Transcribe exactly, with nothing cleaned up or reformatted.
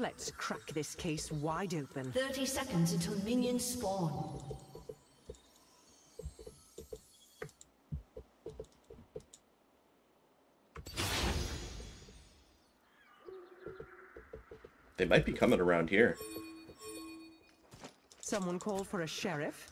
Let's crack this case wide open. Thirty seconds until minions spawn. They might be coming around here. Someone called for a sheriff?